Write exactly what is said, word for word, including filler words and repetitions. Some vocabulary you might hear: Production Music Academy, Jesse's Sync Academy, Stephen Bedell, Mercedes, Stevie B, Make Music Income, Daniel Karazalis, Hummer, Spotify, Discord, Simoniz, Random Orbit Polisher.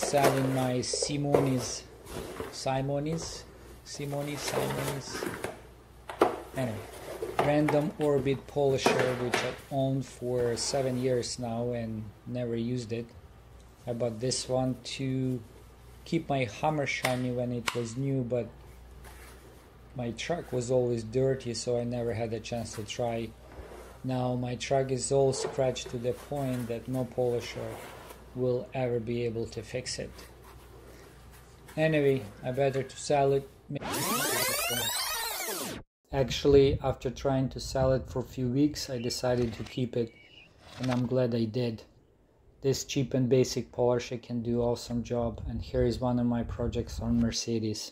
selling my Simoniz, Simoniz, Simoniz, Simoniz. Anyway, random orbit polisher, which I owned for seven years now and never used it. I bought this one to keep my Hummer shiny when it was new, but my truck was always dirty, so I never had a chance to try. Now my truck is all scratched to the point that no polisher will ever be able to fix it. Anyway, I better to sell it. Actually, after trying to sell it for a few weeks, I decided to keep it, and I'm glad I did. This cheap and basic polisher can do awesome job, and here is one of my projects on Mercedes.